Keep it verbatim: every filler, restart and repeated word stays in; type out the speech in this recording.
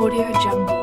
AudioJungle.